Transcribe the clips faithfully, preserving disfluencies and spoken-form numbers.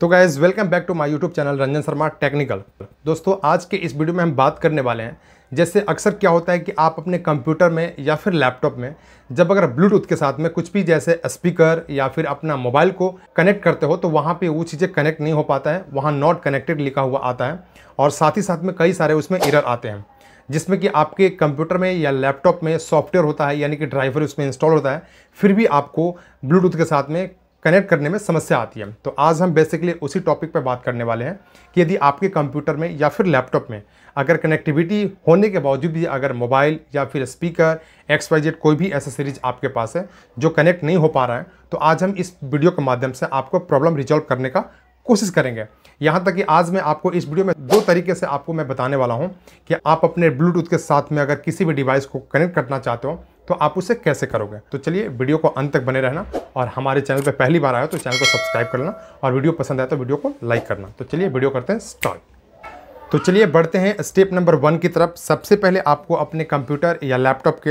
तो guys welcome back to my YouTube channel Ranjan Sharma technical. दोस्तों आज के इस वीडियो में हम बात करने वाले हैं जैसे अक्सर क्या होता है कि आप अपने कंप्यूटर में या फिर लैपटॉप में जब अगर ब्लूटूथ के साथ में कुछ भी जैसे स्पीकर या फिर अपना मोबाइल को कनेक्ट करते हो तो वहाँ पे वो चीज़ें कनेक्ट नहीं हो पाता है, वहाँ नॉट कनेक्टेड लिखा हुआ आता है और साथ ही साथ में कई सारे उसमें एरर आते हैं जिसमें कि आपके कंप्यूटर में या लैपटॉप में सॉफ्टवेयर होता है यानी कि ड्राइवर उसमें इंस्टॉल होता है, फिर भी आपको ब्लूटूथ के साथ में कनेक्ट करने में समस्या आती है। तो आज हम बेसिकली उसी टॉपिक पर बात करने वाले हैं कि यदि आपके कंप्यूटर में या फिर लैपटॉप में अगर कनेक्टिविटी होने के बावजूद भी अगर मोबाइल या फिर स्पीकर एक्स वाई जेड कोई भी एसेसरीज आपके पास है जो कनेक्ट नहीं हो पा रहा है तो आज हम इस वीडियो के माध्यम से आपको प्रॉब्लम रिजॉल्व करने का कोशिश करेंगे। यहाँ तक कि आज मैं आपको इस वीडियो में दो तरीके से आपको मैं बताने वाला हूँ कि आप अपने ब्लूटूथ के साथ में अगर किसी भी डिवाइस को कनेक्ट करना चाहते हो तो आप उसे कैसे करोगे। तो चलिए वीडियो को अंत तक बने रहना और हमारे चैनल पे पहली बार आए हो तो चैनल को सब्सक्राइब करना और वीडियो पसंद आए तो वीडियो को लाइक करना। तो चलिए वीडियो करते हैं स्टार्ट। तो चलिए बढ़ते हैं स्टेप नंबर वन की तरफ। सबसे पहले आपको अपने कंप्यूटर या लैपटॉप के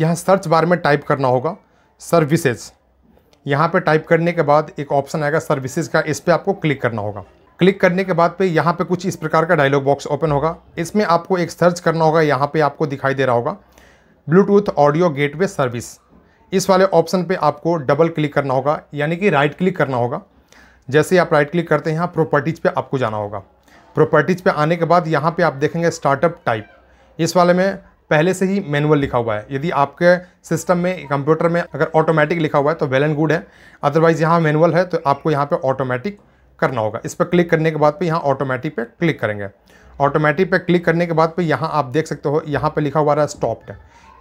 यहाँ सर्च बार में टाइप करना होगा सर्विसेज। यहाँ पर टाइप करने के बाद एक ऑप्शन आएगा सर्विसेज का, इस पर आपको क्लिक करना होगा। क्लिक करने के बाद पे यहाँ पे कुछ इस प्रकार का डायलॉग बॉक्स ओपन होगा, इसमें आपको एक सर्च करना होगा। यहाँ पे आपको दिखाई दे रहा होगा ब्लूटूथ ऑडियो गेटवे सर्विस, इस वाले ऑप्शन पे आपको डबल क्लिक करना होगा यानी कि राइट क्लिक करना होगा। जैसे आप राइट क्लिक करते हैं यहाँ प्रॉपर्टीज़ पे आपको जाना होगा। प्रॉपर्टीज़ पे आने के बाद यहाँ पे आप देखेंगे स्टार्टअप टाइप, इस वाले में पहले से ही मैनुअल लिखा हुआ है। यदि आपके सिस्टम में कंप्यूटर में अगर ऑटोमेटिक लिखा हुआ है तो वेल एंड गुड है, अदरवाइज़ यहाँ मैनुअल है तो आपको यहाँ पर ऑटोमेटिक करना होगा। इस पर क्लिक करने के बाद पे यहाँ ऑटोमेटिक पे क्लिक करेंगे। ऑटोमेटिक पे क्लिक करने के बाद पे यहाँ आप देख सकते हो यहाँ पे लिखा हुआ रहा स्टॉप्ड,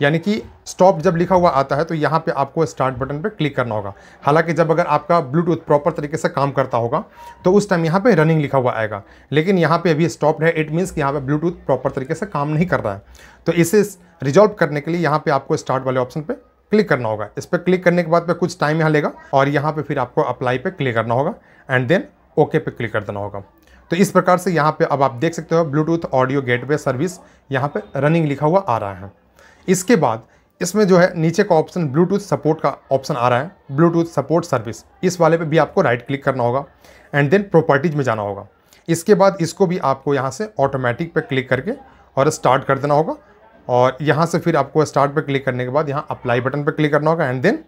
यानी कि स्टॉप जब लिखा हुआ आता है तो यहाँ पे आपको स्टार्ट बटन पे क्लिक करना होगा। हालांकि जब अगर आपका ब्लूटूथ प्रॉपर तरीके से काम करता होगा तो उस टाइम यहाँ पे रनिंग लिखा हुआ आएगा, लेकिन यहाँ पे अभी स्टॉप्ड है। इट मीन्स कि यहाँ पे ब्लूटूथ प्रॉपर तरीके से काम नहीं कर रहा है। तो इसे रिजॉल्व करने के लिए यहाँ पे आपको स्टार्ट वाले ऑप्शन पे क्लिक करना होगा। इस पर क्लिक करने के बाद पे कुछ टाइम यहाँ लेगा और यहाँ पे फिर आपको अप्लाई पे क्लिक करना होगा एंड देन ओके पे क्लिक कर देना होगा। तो इस प्रकार से यहाँ पे अब आप देख सकते हो ब्लूटूथ ऑडियो गेटवे सर्विस यहाँ पे रनिंग लिखा हुआ आ रहा है। इसके बाद इसमें जो है नीचे का ऑप्शन ब्लूटूथ सपोर्ट का ऑप्शन आ रहा है, ब्लूटूथ सपोर्ट सर्विस, इस वाले पे भी आपको राइट क्लिक करना होगा एंड देन प्रॉपर्टीज में जाना होगा। इसके बाद इसको भी आपको यहाँ से ऑटोमेटिक पे क्लिक करके और स्टार्ट कर देना होगा और यहाँ से फिर आपको स्टार्ट पे क्लिक करने के बाद यहाँ अप्लाई बटन पे क्लिक करना होगा एंड देन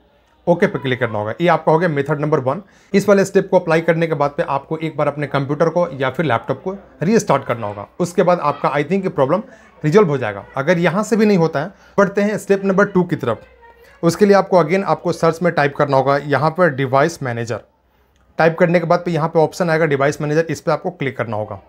ओके पे क्लिक करना होगा। ये आपका हो गया मेथड नंबर वन। इस वाले स्टेप को अप्लाई करने के बाद पे आपको एक बार अपने कंप्यूटर को या फिर लैपटॉप को रीस्टार्ट करना होगा, उसके बाद आपका आई थिंक प्रॉब्लम रिजॉल्व हो जाएगा। अगर यहाँ से भी नहीं होता है बढ़ते हैं स्टेप नंबर टू की तरफ। उसके लिए आपको अगेन आपको सर्च में टाइप करना होगा यहाँ पर डिवाइस मैनेजर। टाइप करने के बाद पे यहाँ पे ऑप्शन आएगा डिवाइस मैनेजर, इस पर आपको क्लिक करना होगा।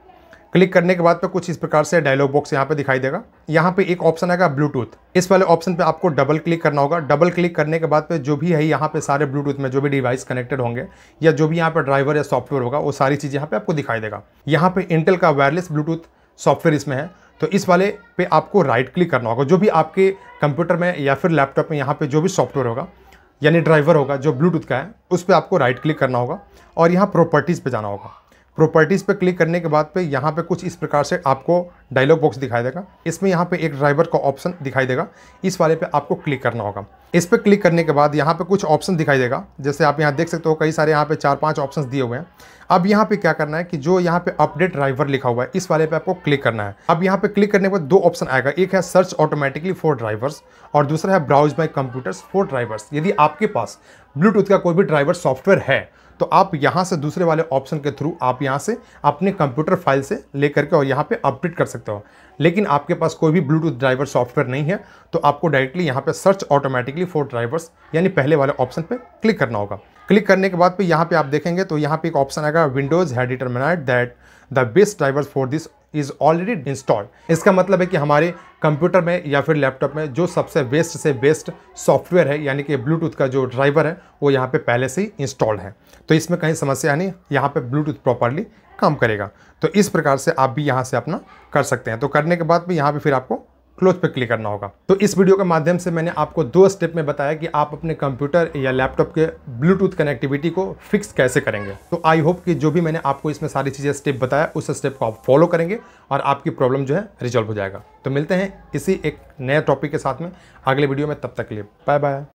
क्लिक करने के बाद पे कुछ इस प्रकार से डायलॉग बॉक्स यहाँ पे दिखाई देगा। यहाँ पे एक ऑप्शन आएगा ब्लूटूथ, इस वाले ऑप्शन पे आपको डबल क्लिक करना होगा। डबल क्लिक करने के बाद पे जो भी है यहाँ पे सारे ब्लूटूथ में जो भी डिवाइस कनेक्टेड होंगे या जो भी यहाँ पे ड्राइवर या सॉफ्टवेयर होगा वो सारी चीज़ यहाँ पे आपको दिखाई देगा। यहाँ पे इंटेल का वायरलेस ब्लूटूथ सॉफ्टवेयर इसमें है तो इस वाले पे आपको राइट क्लिक करना होगा। जो भी आपके कंप्यूटर में या फिर लैपटॉप में यहाँ पे जो भी सॉफ्टवेयर होगा यानी ड्राइवर होगा जो ब्लूटूथ का है उस पर आपको राइट क्लिक करना होगा और यहाँ प्रॉपर्टीज़ पे जाना होगा। प्रॉपर्टीज़ पे क्लिक करने के बाद पे यहाँ पे कुछ इस प्रकार से आपको डायलॉग बॉक्स दिखाई देगा। इसमें यहाँ पे एक ड्राइवर का ऑप्शन दिखाई देगा, इस वाले पे आपको क्लिक करना होगा। इस पे क्लिक करने के बाद यहाँ पे कुछ ऑप्शन दिखाई देगा, जैसे आप यहाँ देख सकते हो कई सारे यहाँ पे चार पांच ऑप्शन दिए हुए हैं। अब यहाँ पे क्या करना है कि जो यहाँ पे अपडेट ड्राइवर लिखा हुआ है इस वाले पे आपको क्लिक करना है। अब यहाँ पे क्लिक करने के बाद दो ऑप्शन आएगा, एक है सर्च ऑटोमेटिकली फॉर ड्राइवर्स और दूसरा है browse my computers for drivers. यदि आपके पास ब्लूटूथ का कोई भी ड्राइवर सॉफ्टवेयर है तो आप यहाँ से दूसरे वाले ऑप्शन के थ्रू आप यहाँ से अपने कंप्यूटर फाइल से लेकर के और यहाँ पे अपडेट कर सकते हो। लेकिन आपके पास कोई भी ब्लूटूथ ड्राइवर सॉफ्टवेयर नहीं है तो आपको डायरेक्टली यहाँ पे सर्च ऑटोमेटिकली फॉर ड्राइवर्स यानी पहले वाले ऑप्शन पे क्लिक करना होगा। क्लिक करने के बाद पे यहाँ पे आप देखेंगे तो यहाँ पे एक ऑप्शन आएगा Windows had determined that the best drivers for this is already installed. इसका मतलब है कि हमारे कंप्यूटर में या फिर लैपटॉप में जो सबसे बेस्ट से बेस्ट सॉफ्टवेयर है यानी कि ब्लूटूथ का जो ड्राइवर है वो यहाँ पे पहले से ही इंस्टॉल्ड है तो इसमें कहीं समस्या नहीं, यहाँ पे ब्लूटूथ प्रॉपरली काम करेगा। तो इस प्रकार से आप भी यहाँ से अपना कर सकते हैं। तो करने के बाद भी यहाँ पे फिर आपको क्लोज पे क्लिक करना होगा। तो इस वीडियो के माध्यम से मैंने आपको दो स्टेप में बताया कि आप अपने कंप्यूटर या लैपटॉप के ब्लूटूथ कनेक्टिविटी को फिक्स कैसे करेंगे। तो आई होप कि जो भी मैंने आपको इसमें सारी चीज़ें स्टेप बताया उस स्टेप को आप फॉलो करेंगे और आपकी प्रॉब्लम जो है रिजॉल्व हो जाएगा। तो मिलते हैं इसी एक नए टॉपिक के साथ में अगले वीडियो में, तब तक के लिए बाय बाय।